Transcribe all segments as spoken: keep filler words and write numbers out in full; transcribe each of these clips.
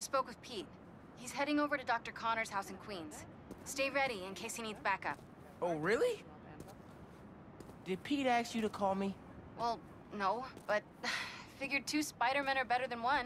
Spoke with Pete. He's heading over to Doctor Connor's house in Queens. Stay ready in case he needs backup. Oh, really? Did Pete ask you to call me? Well, no, but figured two Spider-Men are better than one.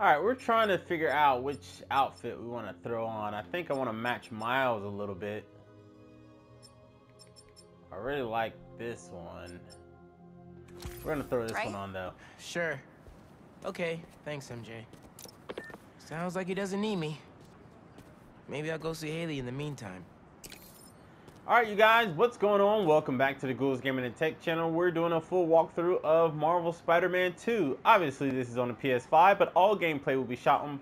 Alright, we're trying to figure out which outfit we want to throw on. I think I want to match Miles a little bit. I really like this one. We're going to throw this right? one on, though. Sure. Okay, thanks, M J. Sounds like he doesn't need me. Maybe I'll go see Haley in the meantime. Alright, you guys, what's going on? Welcome back to the Gould's Gaming and Tech channel. We're doing a full walkthrough of Marvel's Spider-Man two. Obviously, this is on the P S five, but all gameplay will be shot on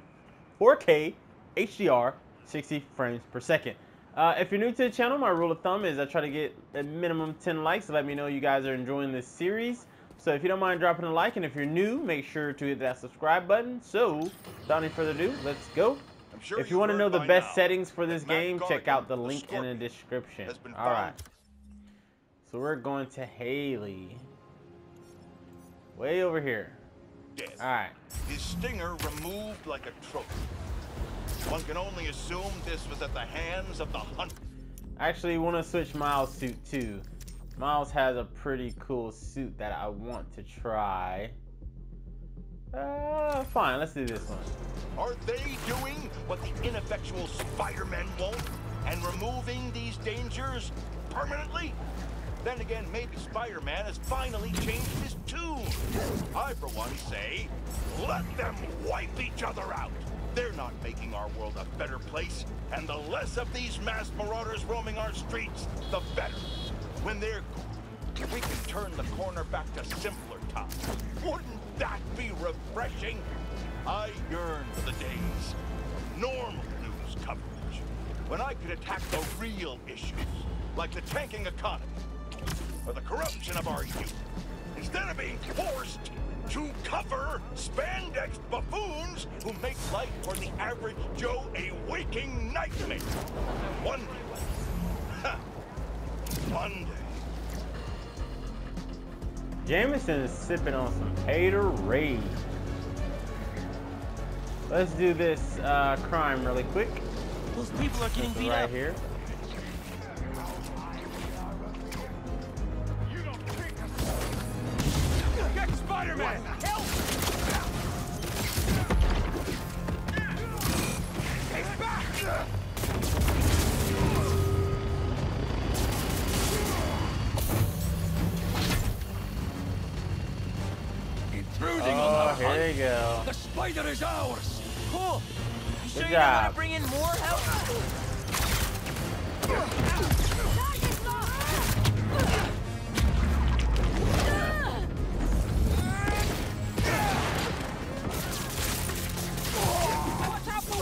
four K, H D R, sixty frames per second. Uh, if you're new to the channel, my rule of thumb is I try to get a minimum ten likes to let me know you guys are enjoying this series. So if you don't mind dropping a like, and if you're new, make sure to hit that subscribe button. So, without any further ado, let's go. Sure if you want to know the best now. settings for this game, Gargan, check out the link the in the description. All right. So we're going to Haley. Way over here. Death. All right. His stinger removed like a trophy. One can only assume this was at the hands of the hunter. Actually, want to switch Miles' suit too. Miles has a pretty cool suit that I want to try. Uh, fine, let's do this one. Are they doing what the ineffectual Spider-Man won't and removing these dangers permanently? Then again, maybe Spider-Man has finally changed his tune. I, for one, say, let them wipe each other out. They're not making our world a better place, and the less of these mass marauders roaming our streets, the better. When they're gone, we can turn the corner back to simpler times. Wouldn't that be refreshing? I yearn for the days of normal news coverage, when I could attack the real issues, like the tanking economy, or the corruption of our youth, instead of being forced to cover spandex buffoons who make life for the average Joe a waking nightmare. One day, ha, one day. Jameson is sipping on some Gatorade. Let's do this uh, crime really quick. Those people are getting beat up right here. You don't think us. Get Spider-Man! Help! Take back! Intruding oh, on our here hunt. You go. The spider is ours. Cool. Sure you know how to bring in more help? Watch out for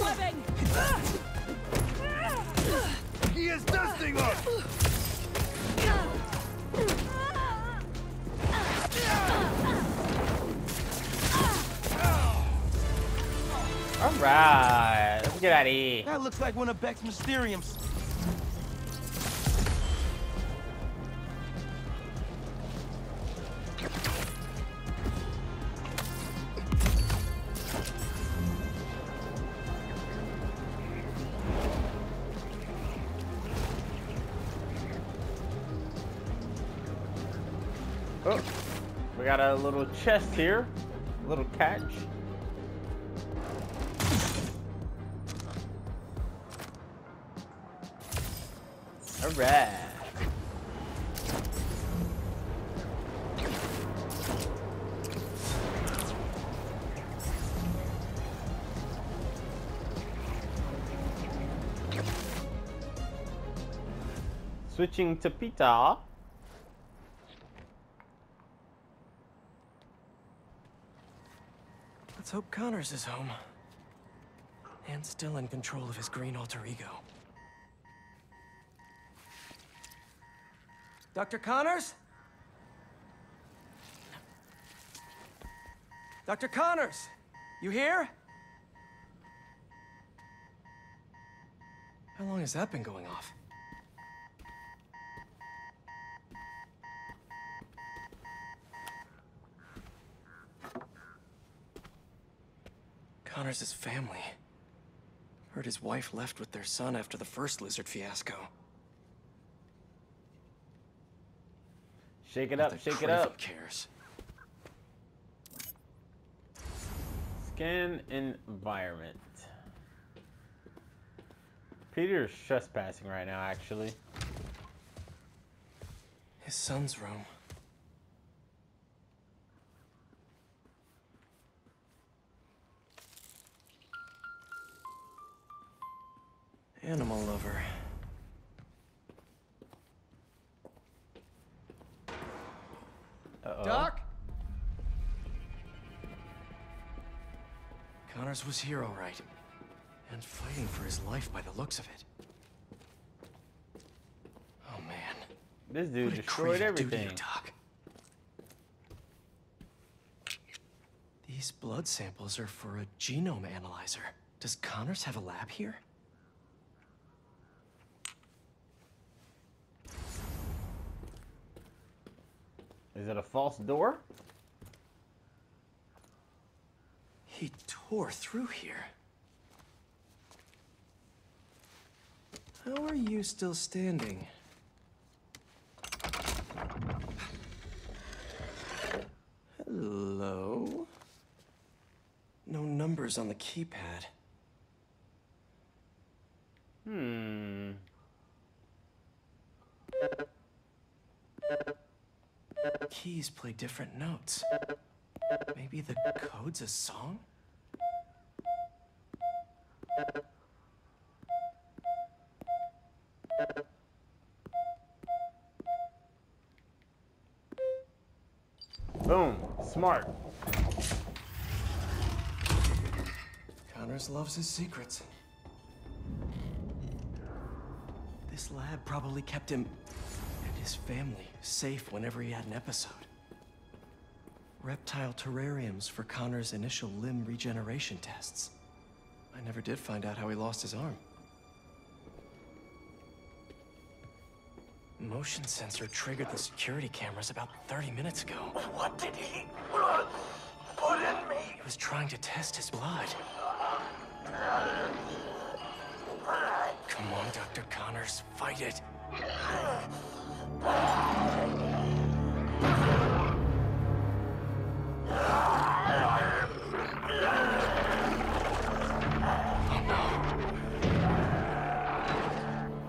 webbing! He is dusting us! Alright, let's get out of here. That looks like one of Beck's Mysteriums. Oh, we got a little chest here, a little catch. All right. Switching to Peter. Let's hope Connors is home and still in control of his green alter ego. Doctor Connors? Doctor Connors, you here? How long has that been going off? Connors' family. Heard his wife left with their son after the first lizard fiasco. Shake it up, shake it up. Cares. Scan environment. Peter's trespassing right now, actually. His son's room. Animal lover. Uh-oh. Doc? Connors was here all right. And fighting for his life by the looks of it. Oh man. This dude destroyed everything. Doc? These blood samples are for a genome analyzer. Does Connors have a lab here? Is it a false door? He tore through here. How are you still standing? Hello? No numbers on the keypad. Hmm. Keys play different notes. Maybe the code's a song? Boom. Smart. Connors loves his secrets. This lab probably kept him... his family safe whenever he had an episode. Reptile terrariums for Connor's initial limb regeneration tests. I never did find out how he lost his arm. Motion sensor triggered the security cameras about thirty minutes ago. What did he put in me? He was trying to test his blood. Come on, Doctor Connors, fight it. Oh no.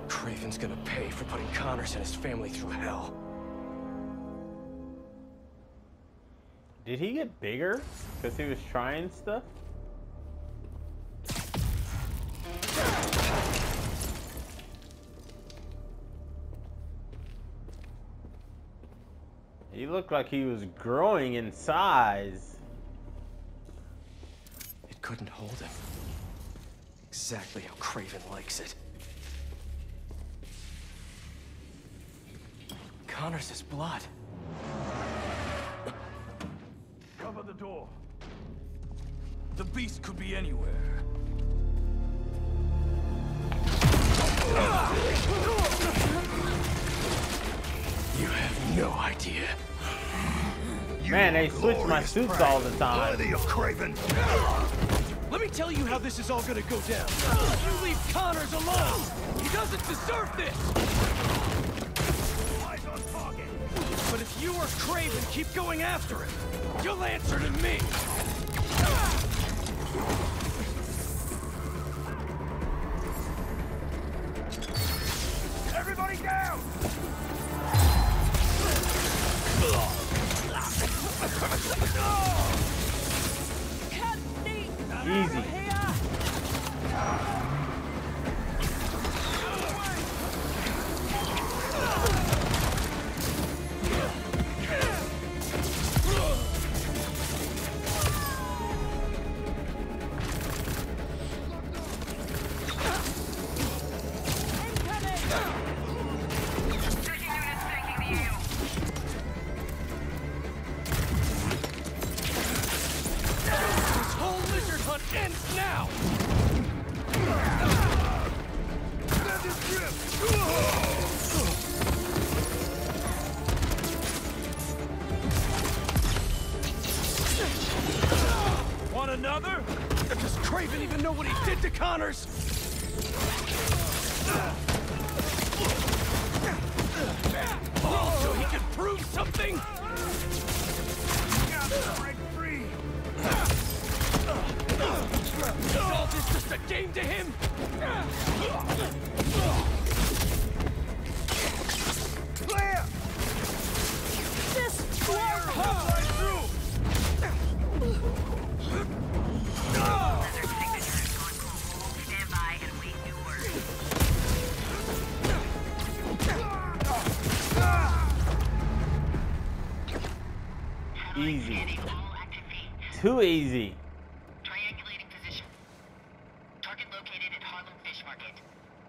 Craven's gonna pay for putting Connors and his family through hell. Did he get bigger? Because he was trying stuff? He looked like he was growing in size. It couldn't hold him. Exactly how Craven likes it. Connors' blood. Cover the door. The beast could be anywhere. You have no idea. Man, they switch my suits all the time. Worthy of Craven. Let me tell you how this is all gonna go down. You leave Connors alone. He doesn't deserve this. Eyes on target. But if you or Craven keep going after him, you'll answer to me. Everybody down. Easy. ends now! That is good. Want another? Does Kraven even know what he did to Connors? So he can prove something? Break free! Is all this just a game to him? Clear! Just clear! Come right through! Another signature is on hold. Stand by and wait new orders. Easy. Too easy. Triangulating position. Target located at Harlem Fish Market.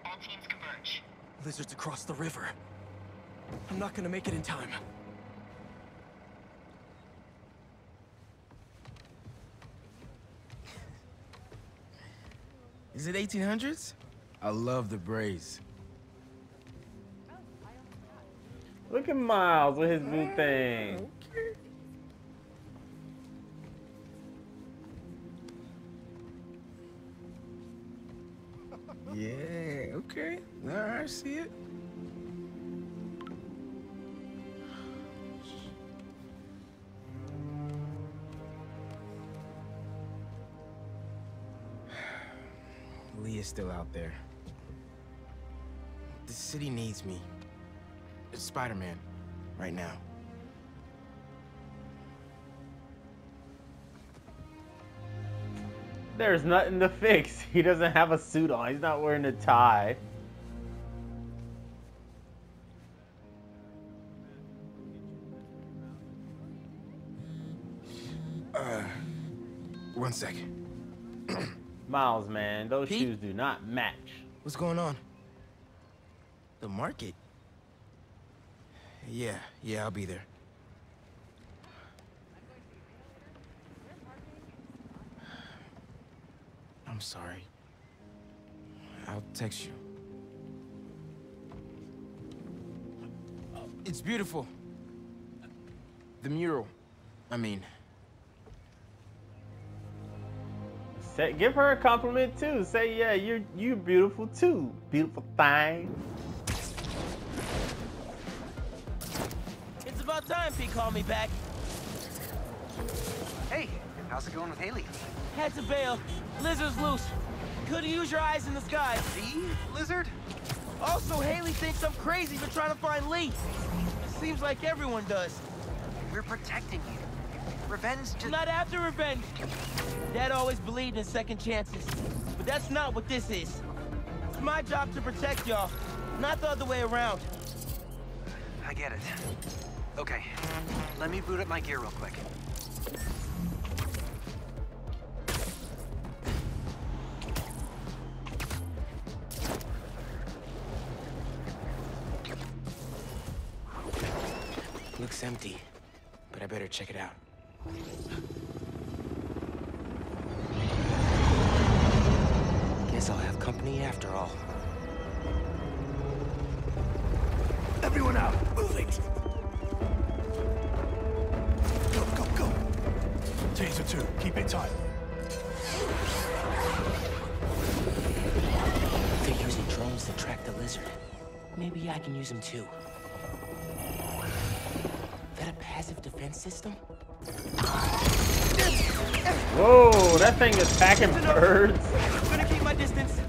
All teams converge. Lizard's across the river. I'm not gonna make it in time. Is it eighteen hundreds? I love the braids. Look at Miles with his blue thing. Okay. Yeah, okay. All right, I see it. Lee is still out there. The city needs me. It's Spider-Man right now. There's nothing to fix. He doesn't have a suit on. He's not wearing a tie. Uh, one second. Miles, man, those Pete? shoes do not match. What's going on? The market? Yeah, yeah, I'll be there. I'm sorry. I'll text you. It's beautiful. The mural, I mean. Say, give her a compliment too. Say, yeah, you're you're beautiful too. Beautiful thing. It's about time Pete called me back. Hey, how's it going with Haley? Had to bail. Lizard's loose. Couldn't use your eyes in the sky. See, Lizard? Also, Haley thinks I'm crazy for trying to find Lee. It seems like everyone does. We're protecting you. Revenge to- Not after revenge. Dad always believed in second chances. But that's not what this is. It's my job to protect y'all, not the other way around. I get it. Okay, let me boot up my gear real quick. Looks empty, but I better check it out. Guess I'll have company after all. Everyone out! Move it! Go, go, go! Taser two, keep it tight. They're using drones to track the lizard. Maybe I can use them too. Passive defense system? Whoa, that thing is packing birds. I'm gonna keep my distance.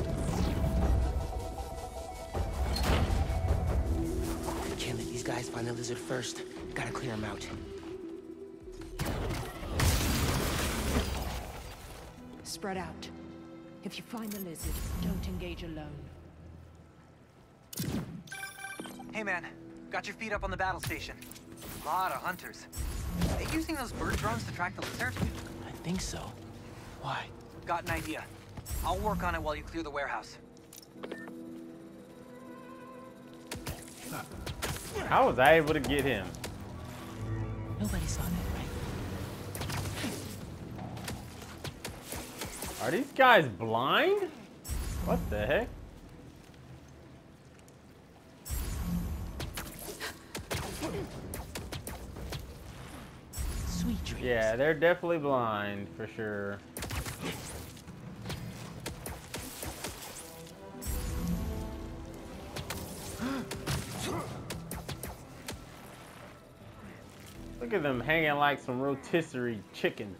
Can't let these guys find the lizard first. Gotta clear them out. Spread out. If you find the lizard, don't engage alone. Hey man, got your feet up on the battle station. A lot of hunters. Are they using those bird drones to track the lizard? I think so. Why? Got an idea. I'll work on it while you clear the warehouse. How was I able to get him? Nobody saw that, right? Are these guys blind? What the heck? Sweet dreams. Yeah, they're definitely blind for sure. Look at them hanging like some rotisserie chickens.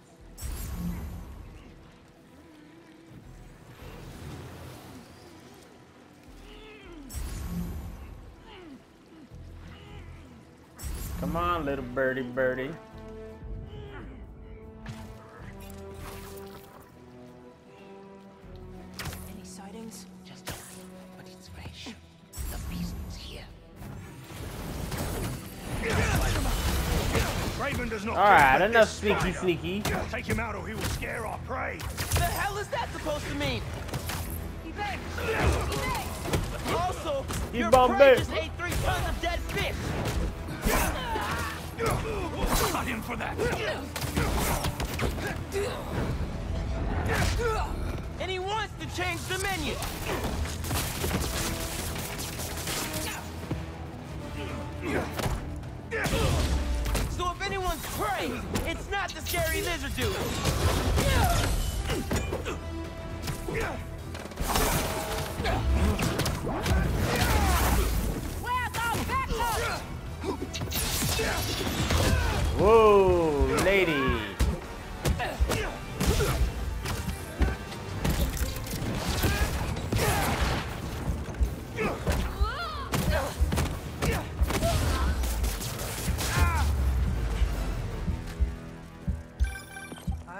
Come on, little birdie birdie. Any sightings? Just one, but it's fresh. The beast is here. Craven does not. All right, enough sneaky sneaky. Take him out, or he will scare our prey. The hell is that supposed to mean? He begged. He also, he your prey just ate three tons of dead fish. Cut him for that. And he wants to change the menu. So if anyone's prey, it's not the scary lizard dude. Whoa, lady. I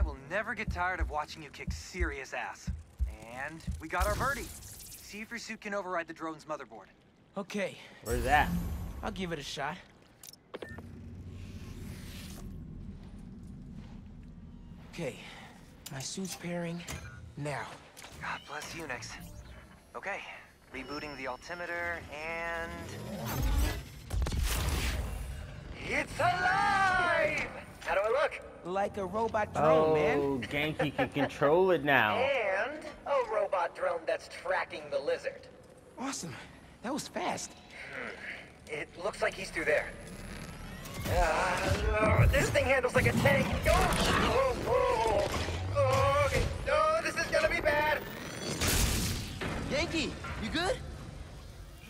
will never get tired of watching you kick serious ass. And we got our birdie. See if your suit can override the drone's motherboard. Okay. Where's that? I'll give it a shot. Okay, my suit's pairing now. God bless Unix. Okay, rebooting the altimeter and... It's alive! How do I look? Like a robot drone, oh, man. Oh, Ganke can control it now. And a robot drone that's tracking the lizard. Awesome. That was fast. It looks like he's through there. Uh, this thing handles like a tank. Oh, oh, oh. Okay. No, this is gonna be bad. Genki, you good?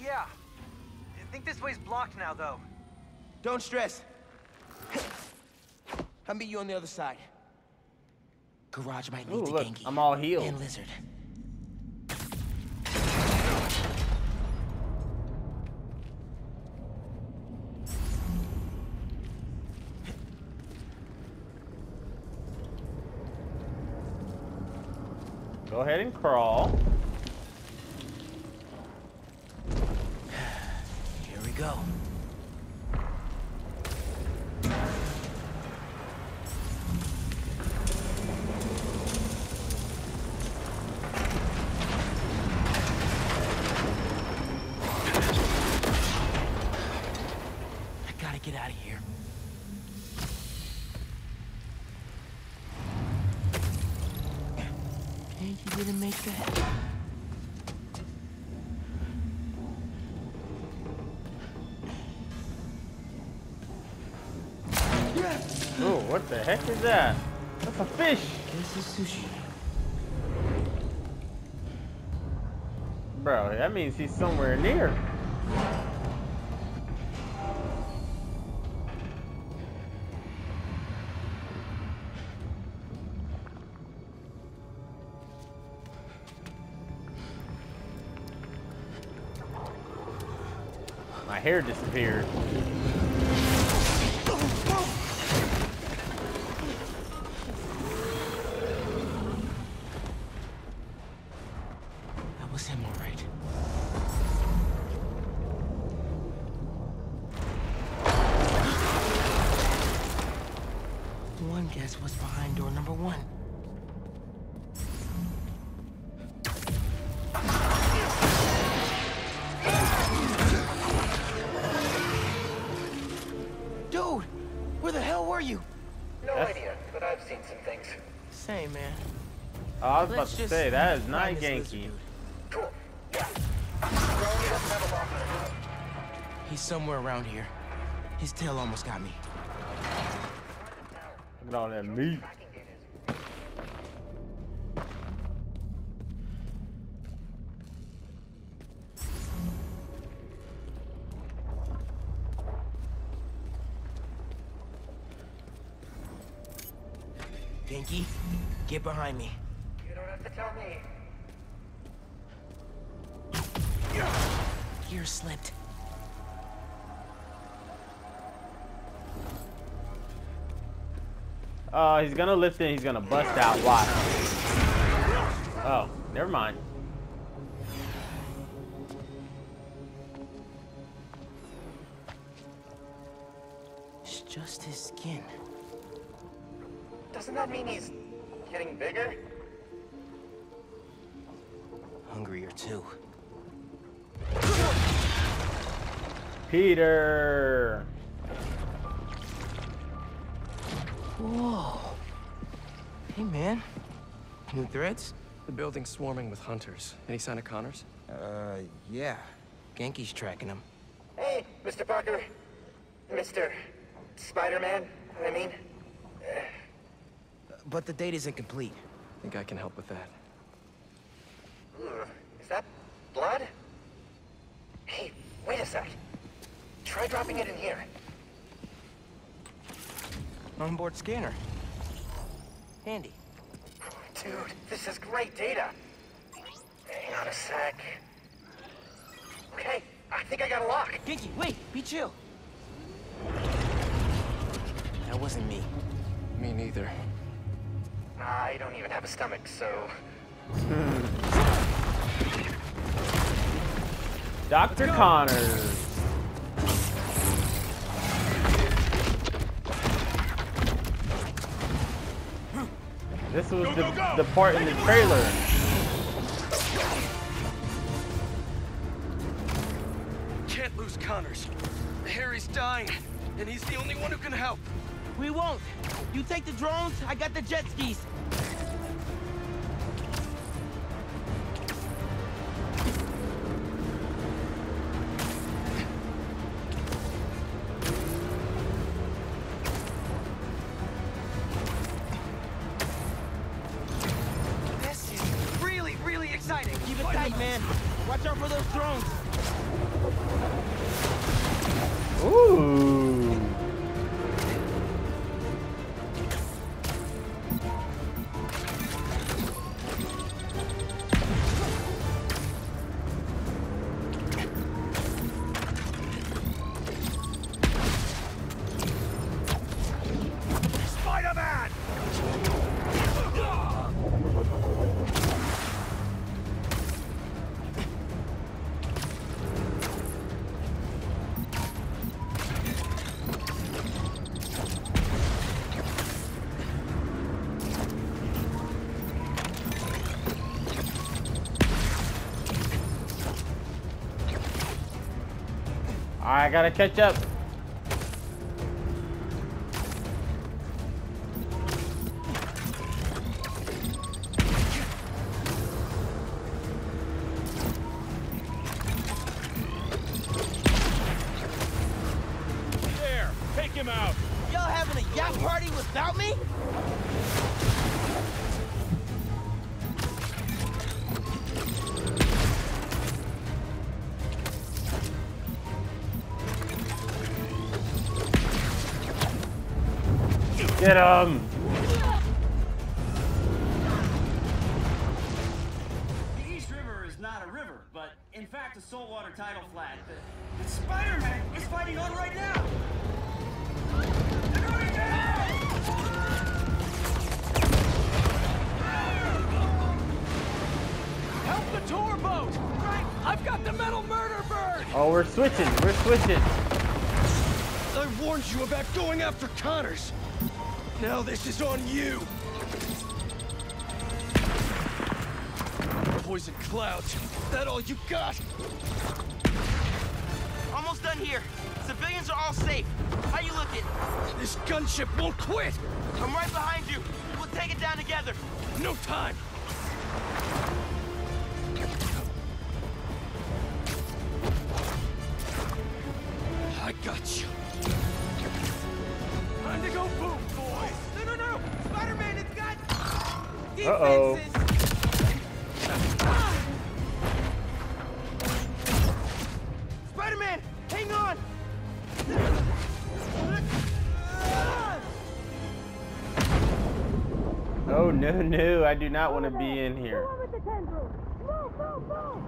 Yeah. I think this way's blocked now, though. Don't stress. I'll meet you on the other side. Garage might need Ooh, to look, Genki. I'm all healed. And Lizard. Go ahead and crawl. Here we go. What the heck is that? That's a fish. This is sushi. Bro, that means he's somewhere near. My hair disappeared. Where the hell were you? No That's... idea, but I've seen some things. Same, man. Oh, I was Let's about to say, that is not Genki. He's somewhere around here. His tail almost got me. Look at all that meat. Genki, get behind me. You don't have to tell me. Gear slipped. Uh, he's gonna lift and he's gonna bust out. Why? Oh, never mind. It's just his skin. Doesn't that mean he's getting bigger? Hungrier too. Peter. Whoa. Hey, man. New threats? The building's swarming with hunters. Any sign of Connors? Uh, yeah. Genki's tracking him. Hey, Mister Parker. Mister Spider-Man, I mean. Uh, but the data's incomplete. I think I can help with that. Is that blood? Hey, wait a sec. Try dropping it in here. Onboard scanner. Handy. Dude, this is great data. Hang on a sec. Okay, I think I got a lock. Genki, wait, be chill. That wasn't me. Me neither. I don't even have a stomach, so... Doctor Connor. This was go, the, go, go. the part in the trailer. Can't lose Connors. Harry's dying, and he's the only one who can help. We won't. You take the drones, I got the jet skis. I gotta catch up. There, take him out. Y'all having a yacht party without me? Get him! The East River is not a river, but in fact a saltwater tidal flat. The, the Spider-Man is fighting on right now! They're going down! Help the tour boat! Right, I've got the metal murder bird! Oh, we're switching, we're switching. I warned you about going after Connors. Now this is on you! Poison clouds, is that all you got? Almost done here. Civilians are all safe. How you looking? This gunship won't quit! I'm right behind you. We'll take it down together. No time! I got you. Time to go boom, boys. No, no, no. Spider-Man, it's got defenses. Uh-oh. Spider-Man, hang on. Oh, no, no. I do not want to be in here. Move, move, move.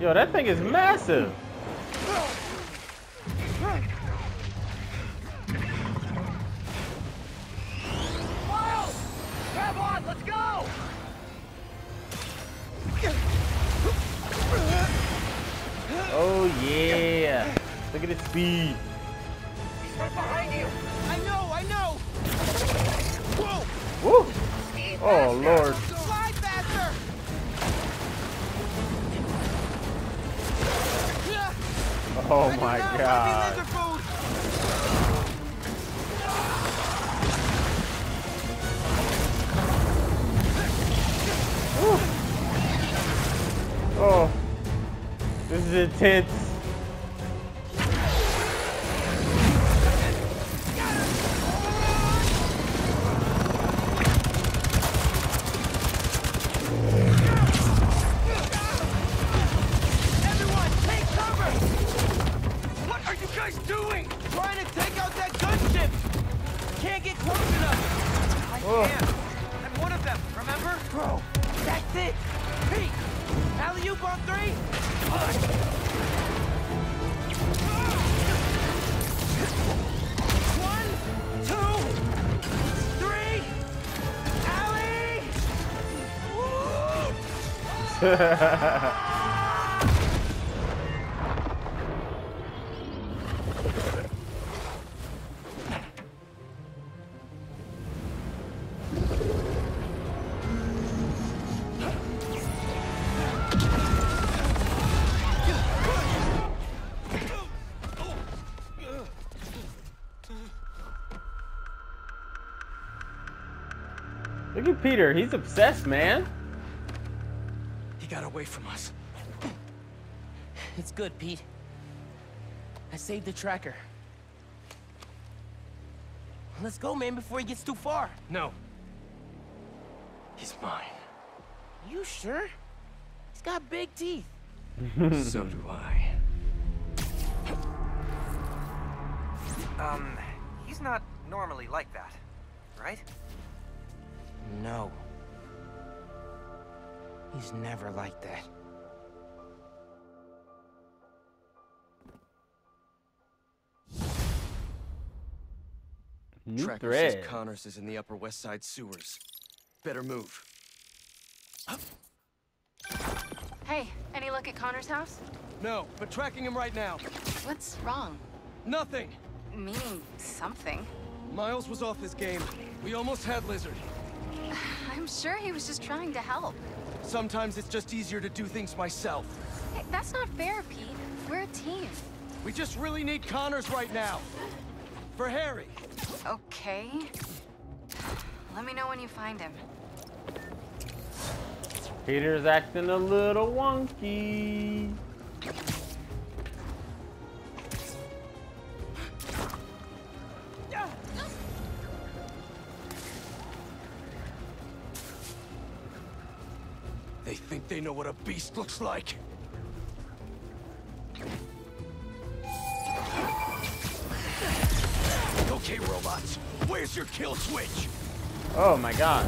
Yo, that thing is massive. Miles, grab on, let's go. Oh yeah, look at its speed. He's right behind you. I know, I know. Whoa. Woo. Oh Lord. Oh my God! Woo. Oh, this is intense. Look at Peter, he's obsessed, man. He got away from us. It's good, Pete. I saved the tracker. Let's go, man, before he gets too far. No. He's mine. You sure? He's got big teeth. So do I. Um, he's not normally like that, right? No. He's never like that. New Tracker thread. Says Connors is in the Upper West Side sewers. Better move. Hey, any luck at Connor's house? No, but tracking him right now. What's wrong? Nothing. Meaning something. Miles was off his game. We almost had Lizard. I'm sure he was just trying to help. Sometimes it's just easier to do things myself. Hey, that's not fair, Pete. We're a team. We just really need Connors right now. For Harry. Okay. Let me know when you find him. Peter's acting a little wonky. They think they know what a beast looks like. Okay, robots, where's your kill switch? Oh my God.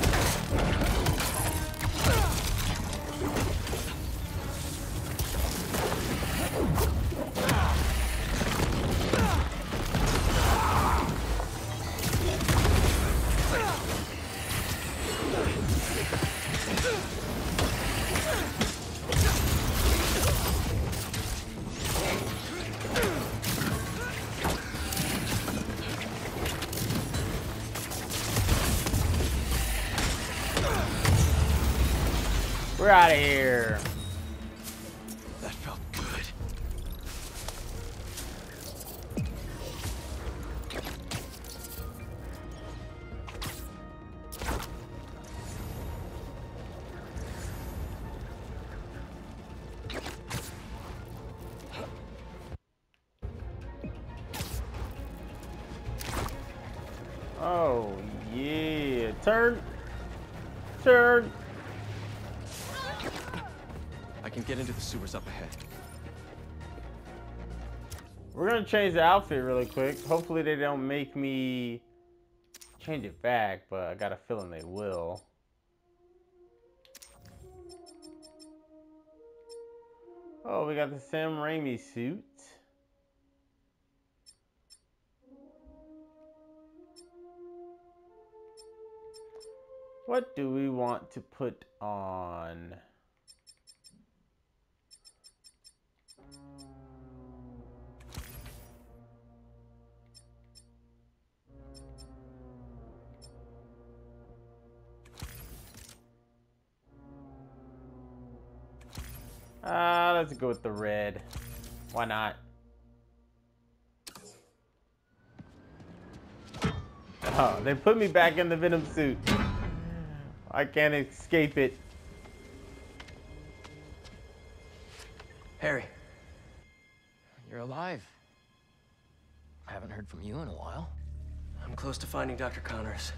Out of here. That felt good. Turn. Turn. I can get into the sewers up ahead. We're gonna change the outfit really quick. Hopefully they don't make me change it back, but I got a feeling they will. Oh, we got the Sam Raimi suit. What do we want to put on? Ah, uh, let's go with the red. Why not? Oh, they put me back in the Venom suit. I can't escape it. Harry, you're alive. I haven't heard from you in a while. I'm close to finding Doctor Connors.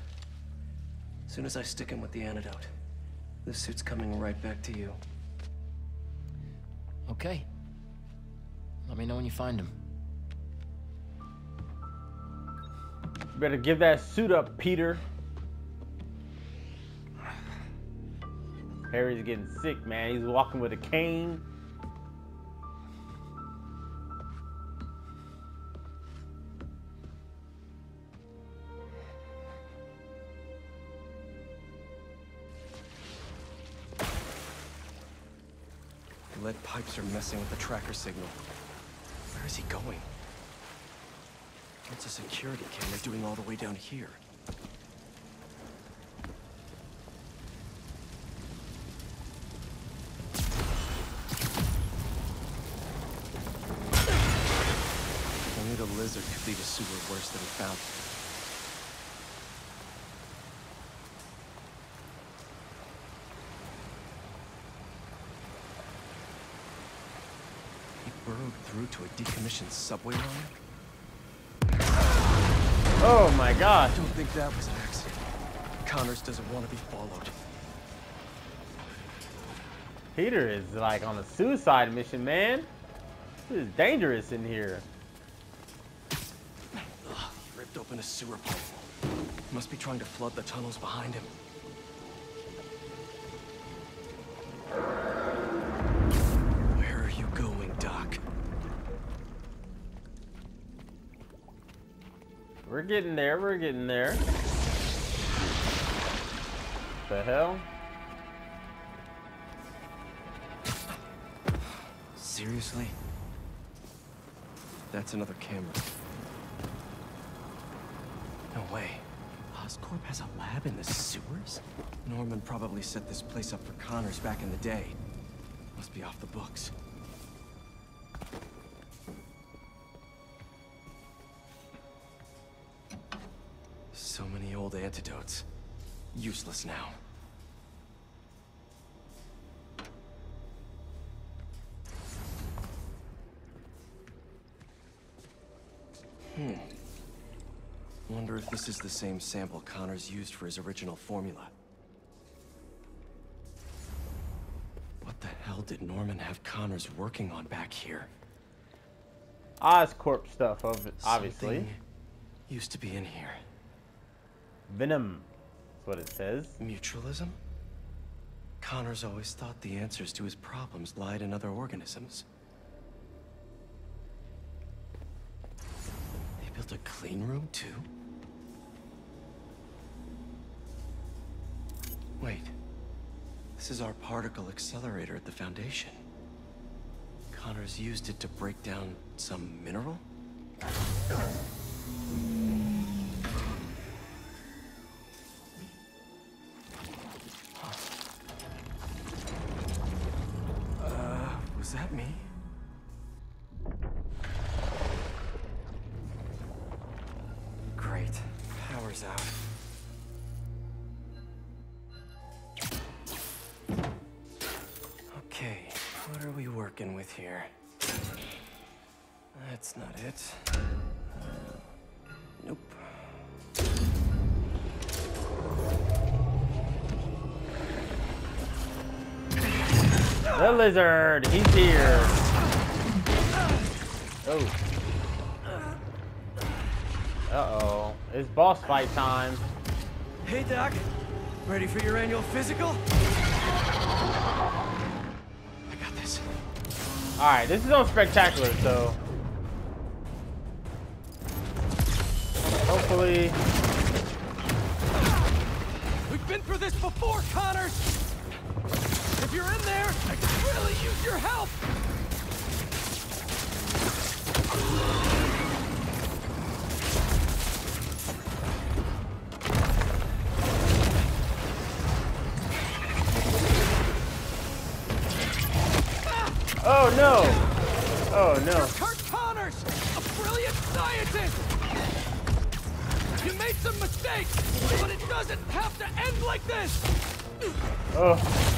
As soon as I stick him with the antidote, this suit's coming right back to you. Okay. Let me know when you find him. You better give that suit up, Peter. Harry's getting sick, man. He's walking with a cane. Lead pipes are messing with the tracker signal. Where is he going? What's a security camera doing all the way down here? Only the Lizard could leave a sewer worse than he found. Through to a decommissioned subway line? Oh my god. I don't think that was an accident. Connors doesn't want to be followed. Peter is like on a suicide mission, man. This is dangerous in here. Ugh, he ripped open a sewer pipe. Must be trying to flood the tunnels behind him. We're getting there, we're getting there. What the hell? Seriously? That's another camera. No way. Oscorp has a lab in the sewers? Norman probably set this place up for Connors back in the day. Must be off the books. So many old antidotes. Useless now. Hmm. Wonder if this is the same sample Connors used for his original formula. What the hell did Norman have Connors working on back here? Oscorp stuff, obviously. Something used to be in here. Venom. That's what it says. Mutualism? Connors always thought the answers to his problems lied in other organisms. They built a clean room, too? Wait. This is our particle accelerator at the Foundation. Connors used it to break down some mineral? Here. That's not it. Uh, nope. The lizard, he's here. Oh. Uh-oh. It's boss fight time. Hey, Doc. Ready for your annual physical? I got this. Alright, this is on Spectacular, so... Hopefully... We've been through this before, Connors! If you're in there, I could really use your help! Oh no! Oh no! You're Kurt Connor, a brilliant scientist! You made some mistakes, but it doesn't have to end like this! Oh.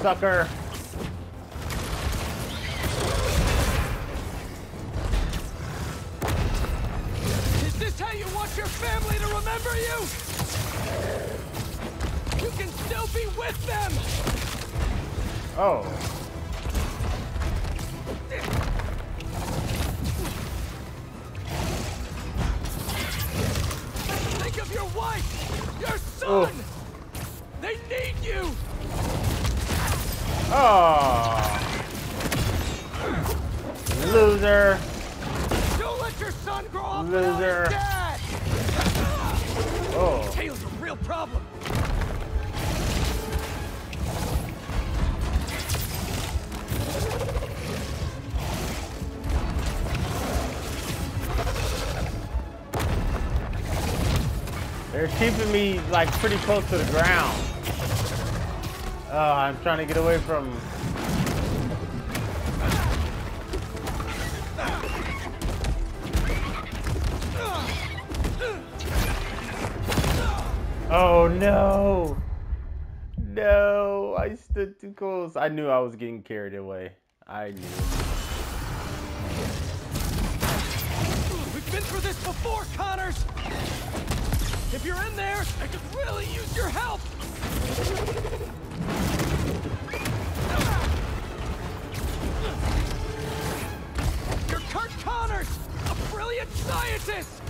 Sucker. Is this how you want your family to remember you? You can still be with them! Oh. Your wife, your son, oh. They need you. Oh, loser! Don't let your son grow up without his dad. Oh, Taylor's a real problem. They're keeping me like pretty close to the ground. Oh, I'm trying to get away from. Oh no! No, I stood too close. I knew I was getting carried away. I knew. We've been through this before, Connors. If you're in there, I could really use your help! You're Kurt Connors, a brilliant scientist!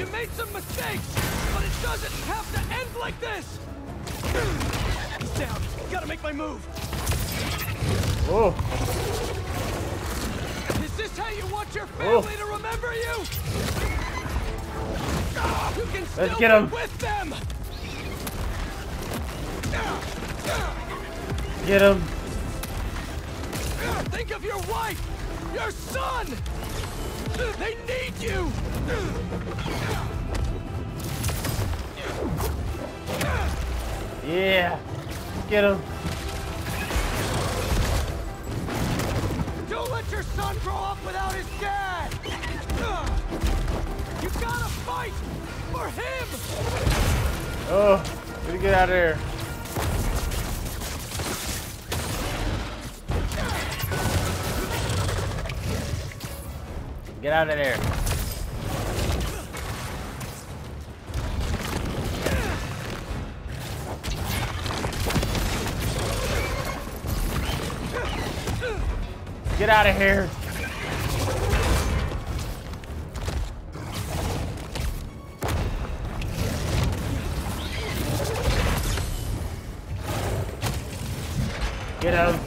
You made some mistakes, but it doesn't have to end like this! He's down. Gotta make my move! Oh. Is this how you want your family oh. to remember you? You can still Let's get him. With them. Get him. Think of your wife, your son. They need you. Yeah. Get him. Don't let your son grow up without his dad. You gotta fight for him! Oh, gotta get out of here. Get out of there. Get out of here. Get him.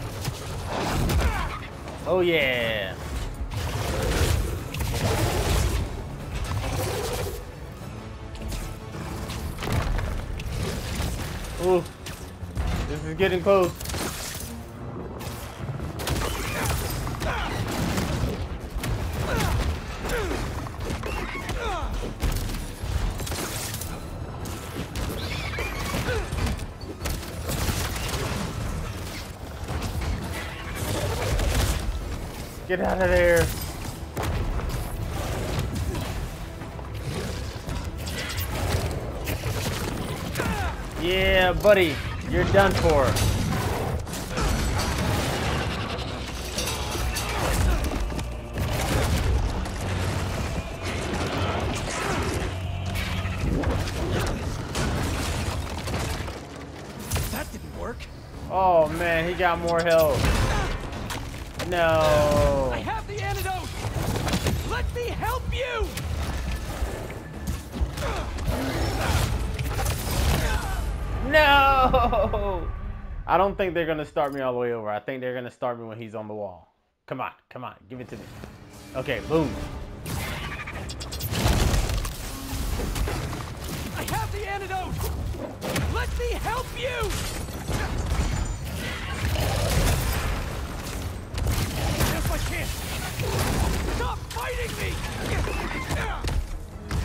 Oh yeah. Ooh. This is getting close. Get out of there. Yeah, buddy. You're done for. That didn't work. Oh man, he got more health. No. I have the antidote. Let me help you. No. I don't think they're gonna start me all the way over. I think they're gonna start me when he's on the wall. Come on, come on, give it to me. Okay, boom. I have the antidote. Let me help you. Yes, I can. Stop fighting me.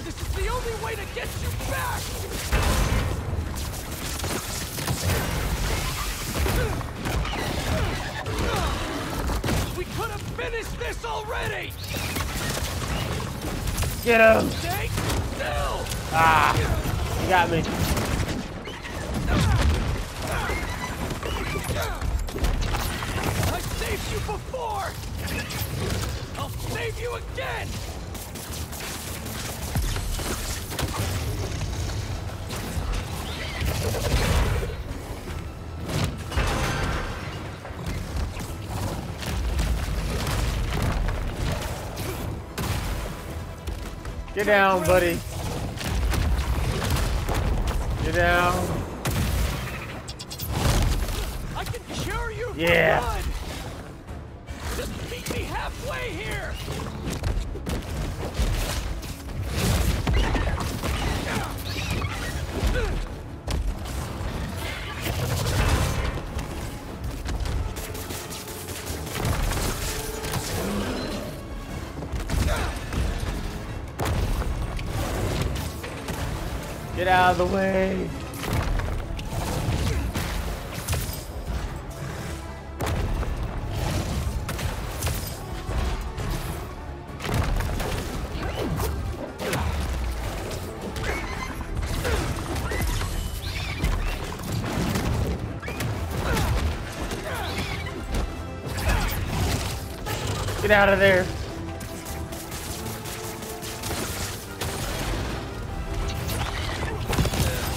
This is the only way to get you back. We could have finished this already. Get him. Stay still. Ah, you got me. I saved you before. I'll save you again. Get down, buddy. Get down. I can cure you. Yeah. Blood. Just meet me halfway here. Get out of the way. Get out of there.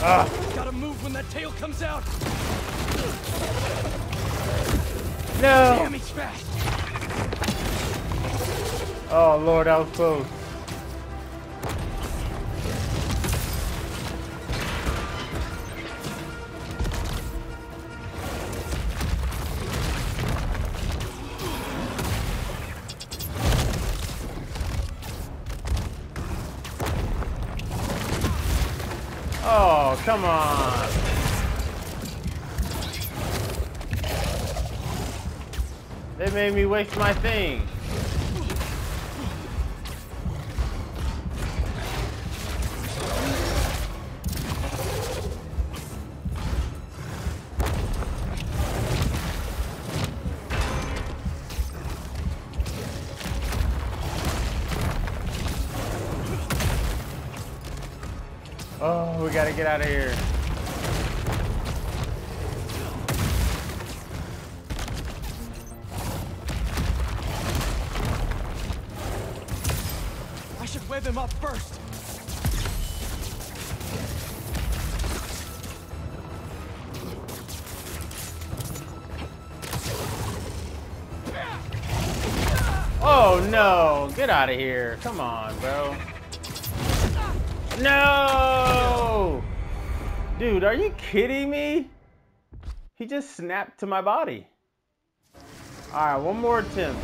Ugh. Gotta move when that tail comes out. No. Damn, he's fast. Oh Lord, I was close. Oh, come on. They made me waste my thing. Oh, we gotta get out of here. I should web him up first. Oh no, get out of here. Come on, bro. No! Dude, are you kidding me? He just snapped to my body. Alright, one more attempt.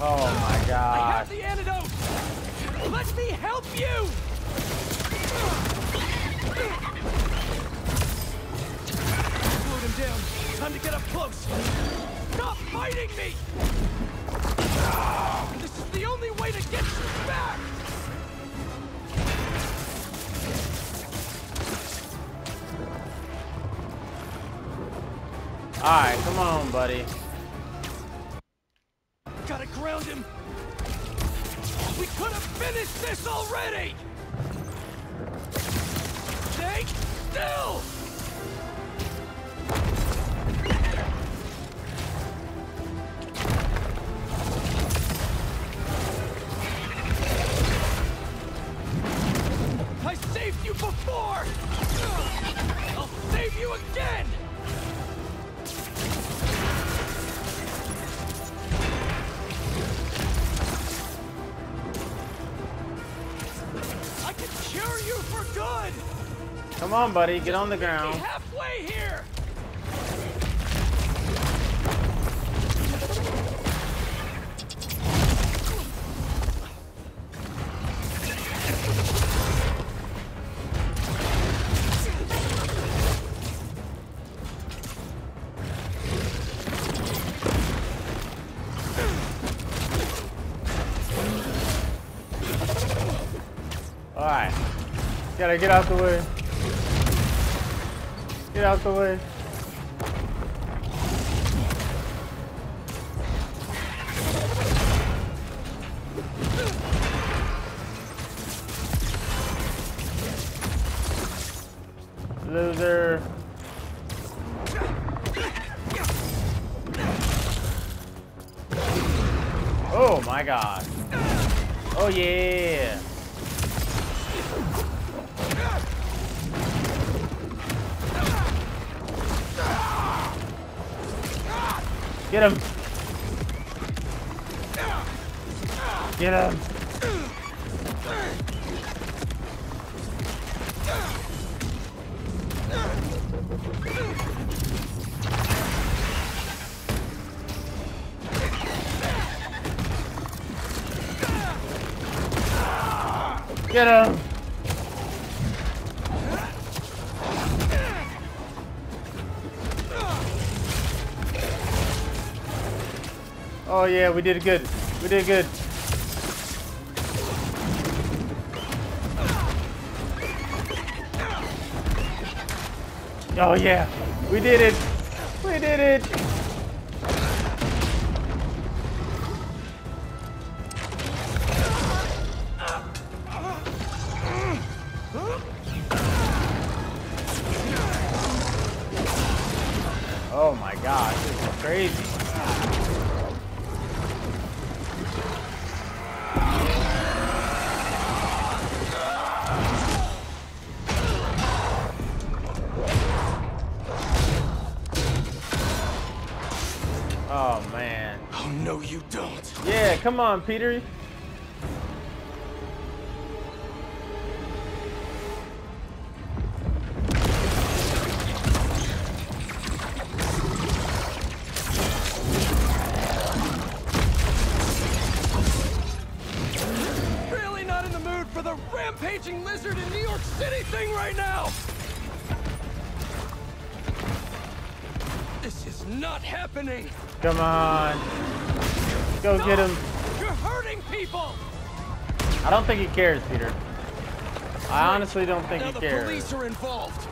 Oh my god. I have the antidote! Let me help you! Slowed him down. Time to get up close. Stop fighting me! This is the only way to get you back! Alright, come on, buddy. Gotta ground him! We could have finished this already! Stay still! saved you before! I'll save you again! I can cure you for good! Come on, buddy, get on the ground. Just meet me halfway here! Gotta get out the way. Get out the way. Loser. Oh my God. Oh yeah. Get him! Get him! Get him! Oh yeah, we did good. We did good. Oh yeah, we did it. We did it. Oh my gosh, this is crazy. Come on, Peter. Really not in the mood for the rampaging lizard in New York City thing right now. This is not happening. Come on. Go get him. People. I don't think he cares, Peter. I honestly don't think now he cares. The police are involved.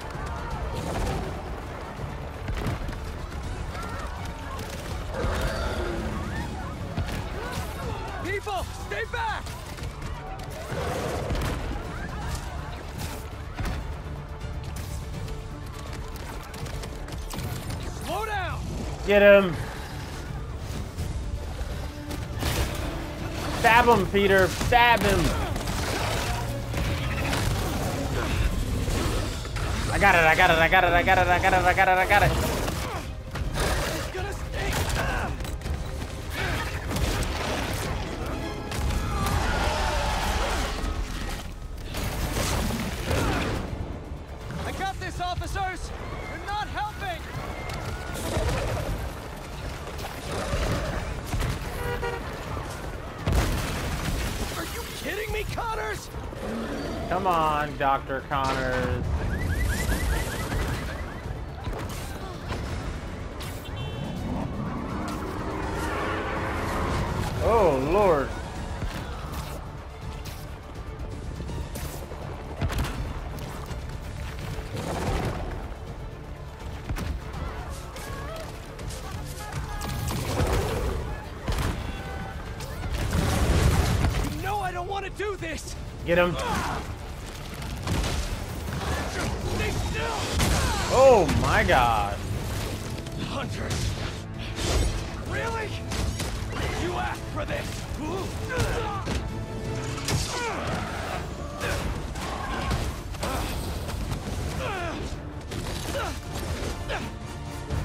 People, stay back. Slow down. Get him. Stab him, Peter. Stab him. I got it. I got it. I got it. I got it. I got it. I got it. I got it. It's gonna stink. I got this, officers. You're not helping. Kidding me, Connors? Come on, Doctor Connors. Oh, Lord. Get him. Oh my God. Hunters. Really? You asked for this.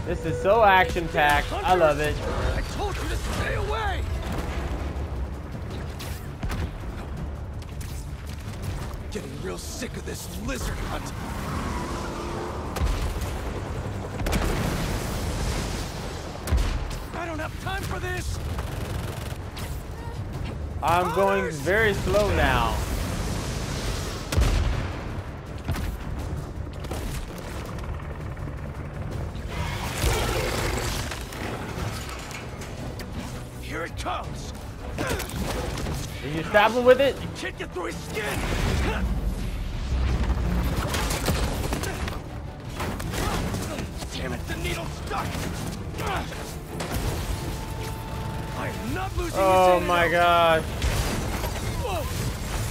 This is so action-packed. I love it. I told you to stay away. Getting real sick of this lizard hunt. I don't have time for this. I'm going very slow now. Here it comes. Did you stab him with it? You can't get through his skin. Damn it, the needle's stuck. I am not losing. Oh my gosh.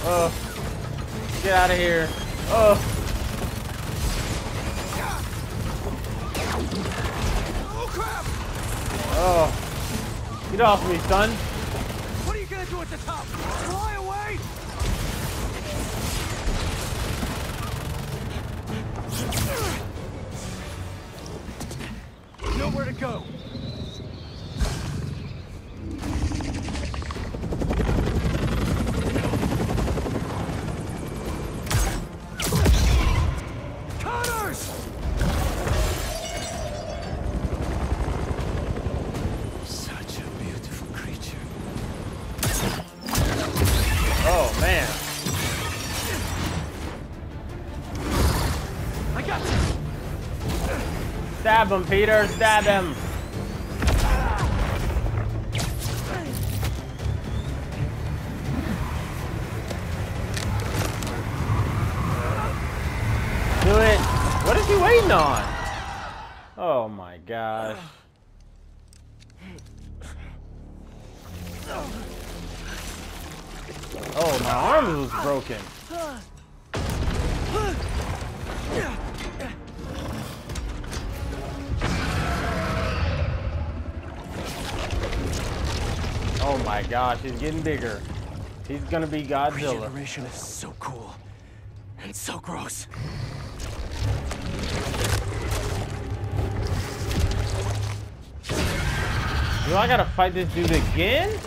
Oh, get out of here. Oh. Oh crap. Oh, get off me, son. What are you gonna do at the top? Fly away. Nowhere to go. Stab him, Peter. Stab him. Do it. What is he waiting on? Oh my gosh. Oh, my arm was broken. Oh my gosh, he's getting bigger. He's gonna be Godzilla. Regeneration is so cool and so gross. Do I gotta fight this dude again?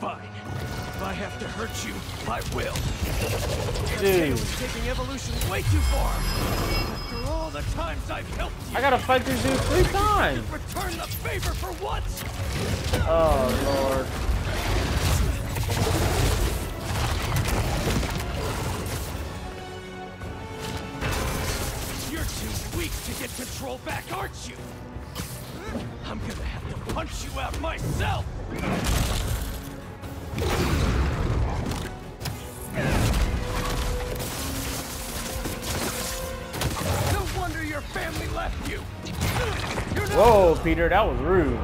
Fine. If I have to hurt you, I will. Dude, taking evolution way too far. After all the times I've helped you, I gotta fight this dude three times. Return the favor for once. Oh Lord. You're too weak to get control back, aren't you? I'm gonna have to punch you out myself. No wonder your family left you. Whoa, Peter, that was rude.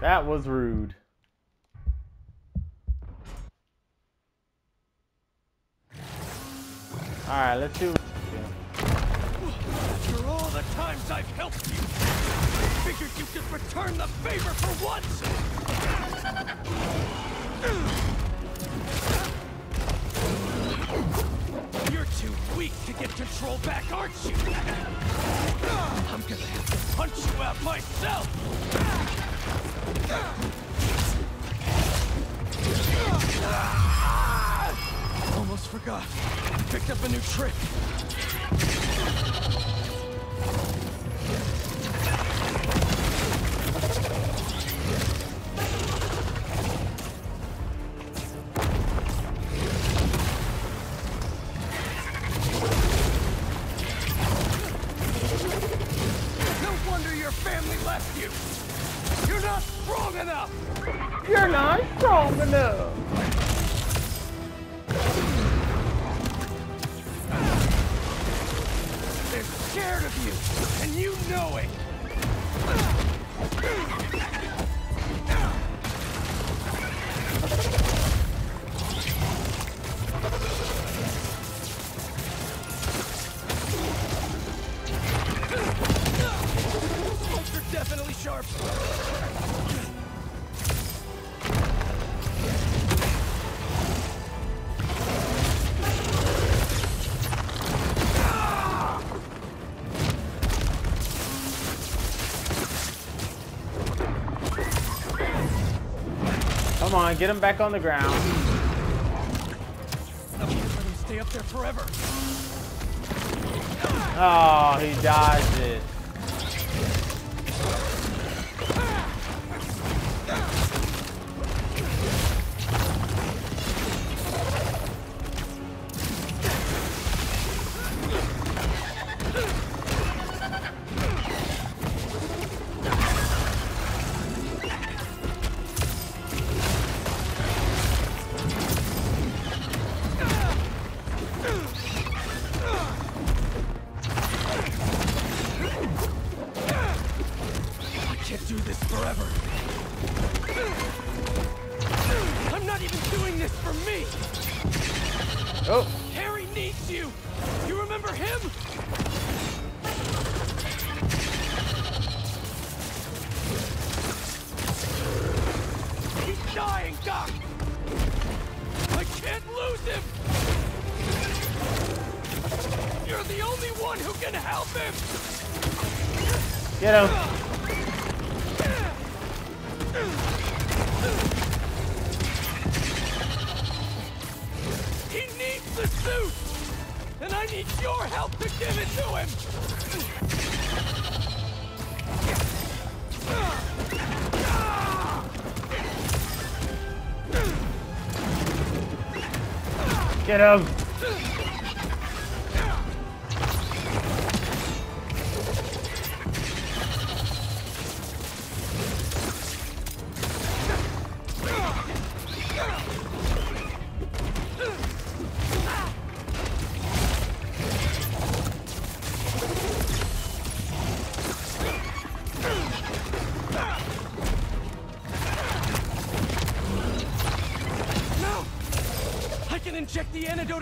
That was rude. All right, let's do it. After all the times I've helped you, I figured you could return the favor for once. You're too weak to get control back, aren't you? I'm gonna have to punch you out myself. Almost forgot. Picked up a new trick. No wonder your family left you. You're not strong enough. You're not strong enough. Scared of you, and you know it. You're definitely sharp. Come on, get him back on the ground. Let him stay up there forever. Oh, he dodged it. Get him. He needs the suit, and I need your help to give it to him. Get him.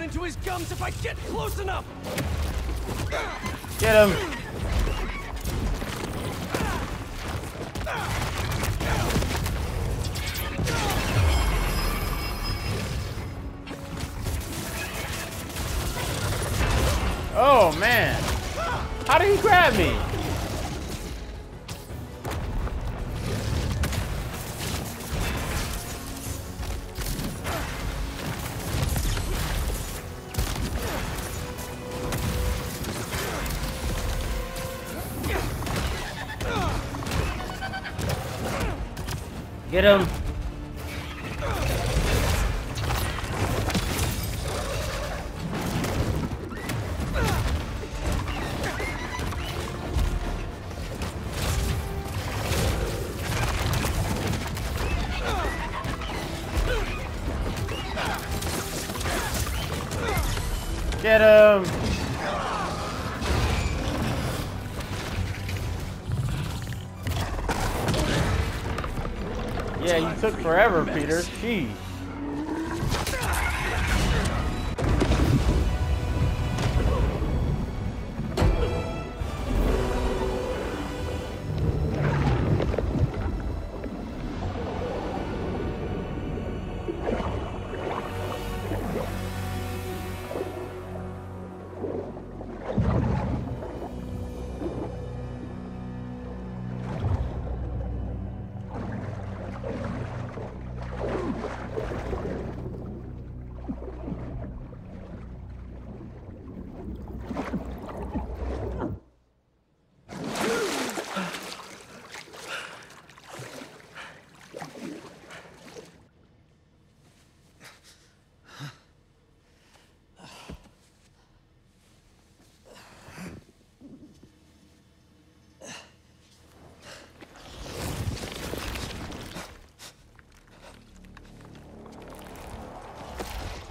Into his gums if I get close enough. Get him. Oh man, how did he grab me? Get him. Get him. Yeah, you took forever, Peter. Jeez.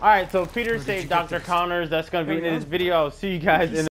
All right, so Peter saved Doctor Connors. That's going to be it in this video. I'll see you guys in the